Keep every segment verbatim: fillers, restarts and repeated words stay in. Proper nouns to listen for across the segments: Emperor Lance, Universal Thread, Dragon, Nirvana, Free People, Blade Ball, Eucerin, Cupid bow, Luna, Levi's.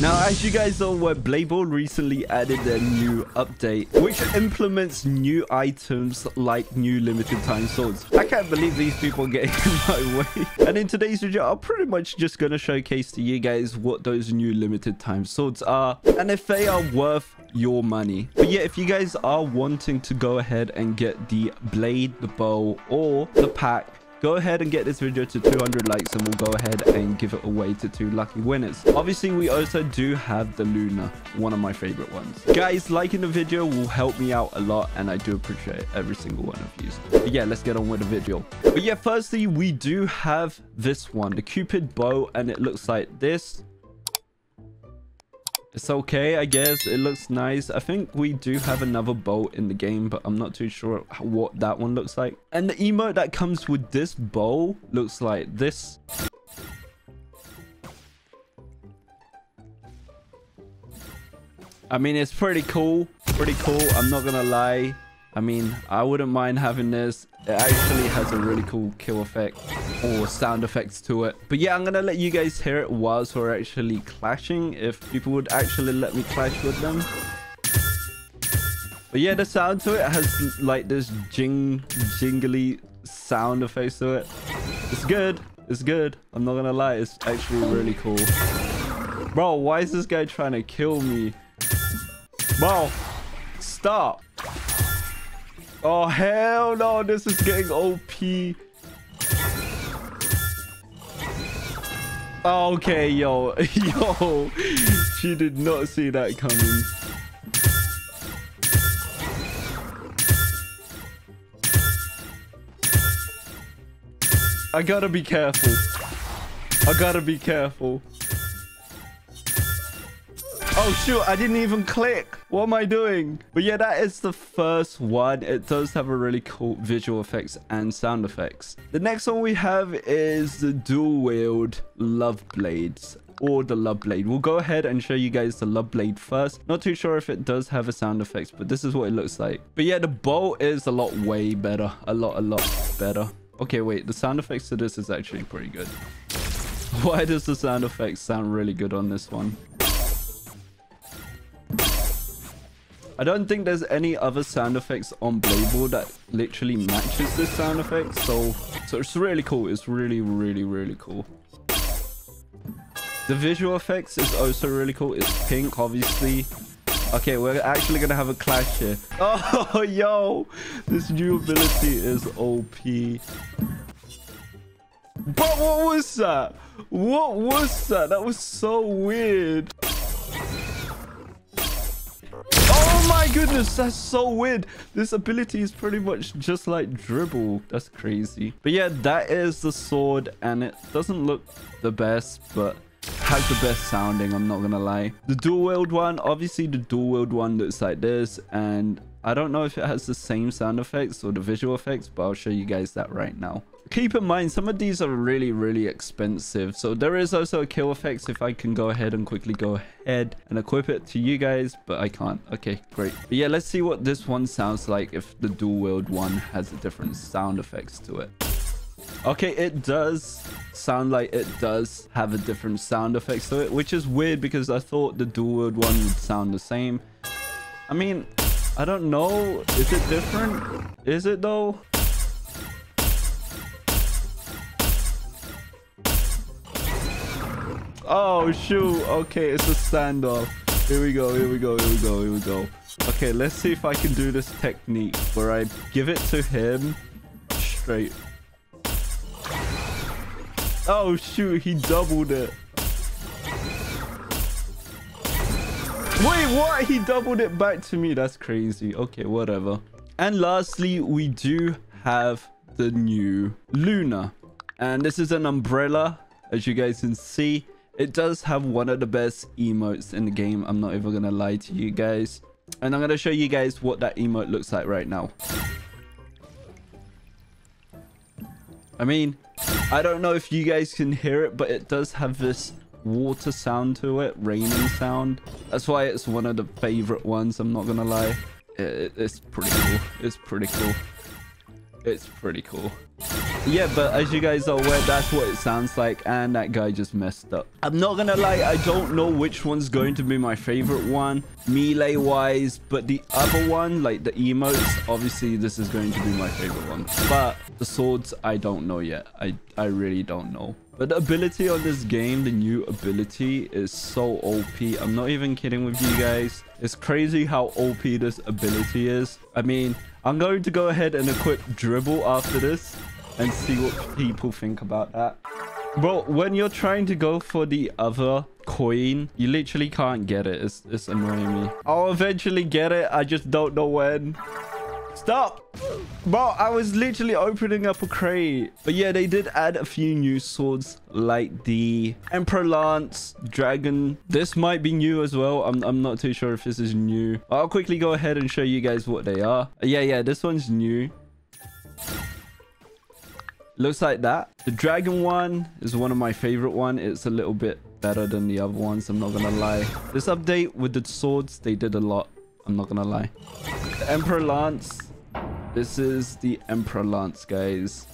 Now, as you guys know, where Blade Ball recently added a new update, which implements new items like new limited time swords. I can't believe these people get in my way. And in today's video, I'm pretty much just going to showcase to you guys what those new limited time swords are and if they are worth your money. But yeah, if you guys are wanting to go ahead and get the Blade, the bow, or the pack, go ahead and get this video to two hundred likes and we'll go ahead and give it away to two lucky winners. Obviously, we also do have the Luna, one of my favorite ones. Guys, liking the video will help me out a lot and I do appreciate every single one of you. But yeah, let's get on with the video. But yeah, firstly, we do have this one, the Cupid bow, and it looks like this. It's okay, I guess. It looks nice. I think we do have another bow in the game, but I'm not too sure what that one looks like. And the emote that comes with this bow looks like this. I mean, it's pretty cool. Pretty cool, I'm not gonna lie. I mean, I wouldn't mind having this. It actually has a really cool kill effect or sound effects to it. But yeah, I'm gonna let you guys hear it whilst we're actually clashing, if people would actually let me clash with them. But yeah, the sound to it has like this jing jingly sound effects to it. It's good. It's good. I'm not gonna lie. It's actually really cool. Bro, why is this guy trying to kill me? Bro, stop. Oh, hell no, this is getting O P. Okay, yo. Yo, she did not see that coming. I gotta be careful. I gotta be careful. Oh shoot, I didn't even click. What am I doing? But yeah, that is the first one. It does have a really cool visual effects and sound effects. The next one we have is the dual wield love blades, or the love blade. We'll go ahead and show you guys the love blade first. Not too sure if it does have a sound effects, but this is what it looks like. But yeah, the bow is a lot way better. A lot, a lot better. Okay, wait, the sound effects to this is actually pretty good. Why does the sound effects sound really good on this one? I don't think there's any other sound effects on Blade Ball that literally matches this sound effect. So, so it's really cool. It's really, really, really cool. The visual effects is also really cool. It's pink, obviously. Okay, we're actually going to have a clash here. Oh, yo. This new ability is O P. But what was that? What was that? That was so weird. My goodness, that's so weird. This ability is pretty much just like dribble. That's crazy. But yeah, that is the sword, and it doesn't look the best, but has the best sounding, I'm not gonna lie. The dual wield one, obviously the dual wield one looks like this, and I don't know if it has the same sound effects or the visual effects, but I'll show you guys that right now. Keep in mind, some of these are really, really expensive. So there is also a kill effects if I can go ahead and quickly go ahead and equip it to you guys, but I can't. Okay, great. But yeah, let's see what this one sounds like if the dual wield one has a different sound effects to it. Okay, it does sound like it does have a different sound effects to it, which is weird because I thought the dual wield one would sound the same. I mean, I don't know. Is it different? Is it though? Oh shoot, okay, it's a standoff. Here we go, here we go, here we go, here we go. Okay, let's see if I can do this technique where I give it to him straight. Oh shoot, he doubled it. Wait, what? He doubled it back to me. That's crazy. Okay, whatever. And lastly, we do have the new Luna. And this is an umbrella, as you guys can see. It does have one of the best emotes in the game. I'm not even gonna lie to you guys. And I'm gonna show you guys what that emote looks like right now. I mean, I don't know if you guys can hear it, but it does have this water sound to it, raining sound. That's why it's one of the favorite ones, I'm not gonna lie. It, it, it's pretty cool. It's pretty cool. It's pretty cool. Yeah, but as you guys are aware, that's what it sounds like, and that guy just messed up. I'm not gonna lie, I don't know which one's going to be my favorite one melee wise, but the other one, like the emotes, obviously this is going to be my favorite one. But the swords, I don't know yet. I i really don't know. But the ability on this game, the new ability, is so O P. I'm not even kidding with you guys. It's crazy how O P this ability is. I mean, I'm going to go ahead and equip Dribble after this and see what people think about that. Bro, when you're trying to go for the other coin, you literally can't get it. It's, it's annoying me. I'll eventually get it. I just don't know when. Stop! Bro, I was literally opening up a crate. But yeah, they did add a few new swords like the Emperor Lance, Dragon. This might be new as well. I'm, I'm not too sure if this is new. I'll quickly go ahead and show you guys what they are. Yeah, yeah, this one's new. Looks like that. The Dragon one is one of my favorite ones. It's a little bit better than the other ones, I'm not gonna lie. This update with the swords, they did a lot. I'm not gonna lie. The Emperor Lance. This is the Emperor Lance, guys.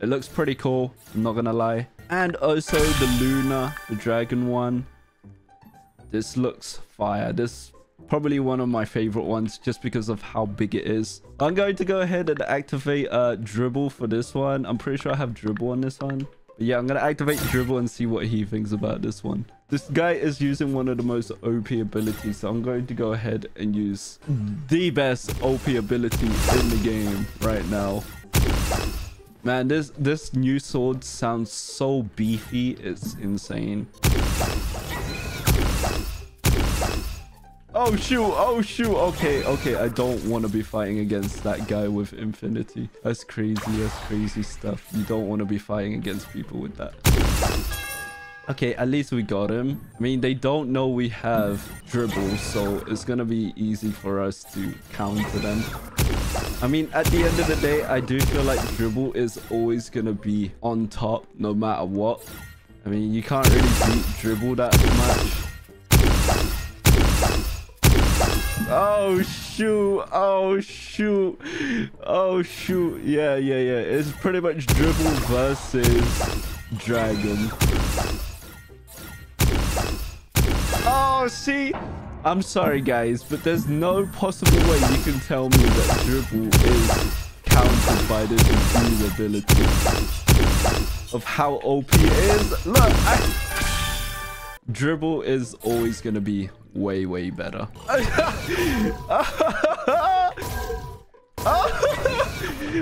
It looks pretty cool, I'm not gonna lie. And also the Luna, the Dragon one. This looks fire. This probably one of my favorite ones just because of how big it is. I'm going to go ahead and activate uh Dribble for this one. I'm pretty sure I have Dribble on this one. But yeah, I'm gonna activate Dribble and see what he thinks about this one. This guy is using one of the most O P abilities, so I'm going to go ahead and use the best O P ability in the game right now. Man, this this new sword sounds so beefy, it's insane. Oh shoot, oh shoot. Okay, okay, I don't want to be fighting against that guy with infinity. That's crazy, that's crazy stuff. You don't want to be fighting against people with that. Okay, at least we got him. I mean, they don't know we have Dribble, so it's gonna be easy for us to counter them. I mean, at the end of the day, I do feel like Dribble is always gonna be on top no matter what. I mean, you can't really beat Dribble that much. Oh shoot, oh shoot, oh shoot. Yeah, yeah, yeah, it's pretty much Dribble versus Dragon. Oh, see, I'm sorry guys, but there's no possible way you can tell me that Dribble is countered by this new ability of how O P it is. Look, I... Dribble is always gonna be way way better.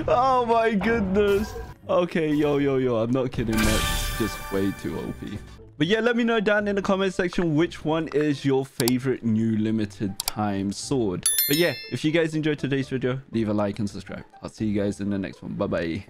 Oh my goodness. Okay, yo yo yo, I'm not kidding, that's just way too O P. But yeah, let me know down in the comment section which one is your favorite new limited time sword. But yeah, if you guys enjoyed today's video, leave a like and subscribe. I'll see you guys in the next one. Bye bye.